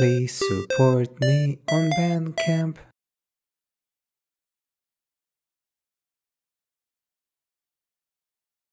Please support me on Bandcamp.